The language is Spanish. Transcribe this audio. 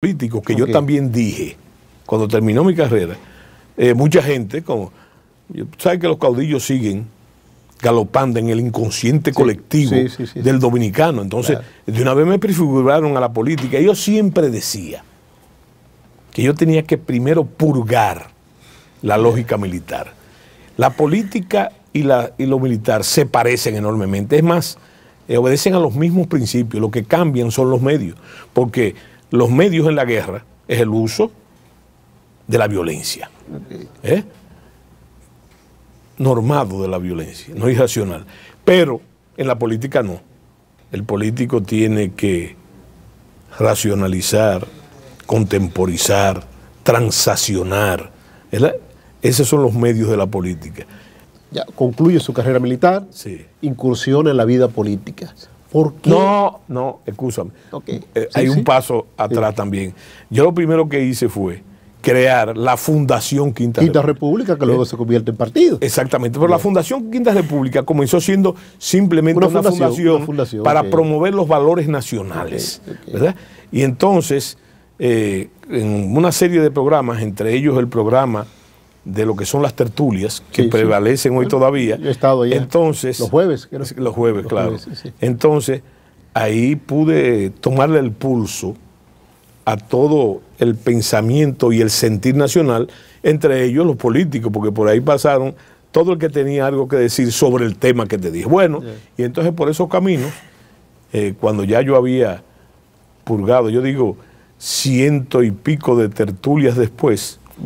Políticos que yo también dije cuando terminó mi carrera, mucha gente, como sabes que los caudillos siguen galopando en el inconsciente colectivo del dominicano. Entonces, de una vez me prefiguraron a la política. Yo siempre decía que yo tenía que primero purgar la lógica militar. La política y lo militar se parecen enormemente. Es más, obedecen a los mismos principios. Lo que cambian son los medios, porque los medios en la guerra es el uso de la violencia, normado de la violencia, no irracional. Pero en la política no. El político tiene que racionalizar, contemporizar, transaccionar. Esos son los medios de la política. Ya concluye su carrera militar, incursiona en la vida política. ¿Por qué? No, no, excúsame. Hay un paso atrás también. Yo lo primero que hice fue crear la Fundación Quinta República, que luego se convierte en partido. Exactamente, pero la Fundación Quinta República comenzó siendo simplemente una fundación para promover los valores nacionales. ¿Verdad? Y entonces, en una serie de programas, entre ellos el programa de lo que son las tertulias, que prevalecen hoy todavía. Yo he estado allá. Entonces, los jueves. ¿Qué era? Los jueves, claro. Entonces, ahí pude tomarle el pulso a todo el pensamiento y el sentir nacional, entre ellos los políticos, porque por ahí pasaron todo el que tenía algo que decir sobre el tema que te dije. Bueno, y entonces por esos caminos, cuando ya yo había purgado, yo digo, 100 y pico de tertulias después,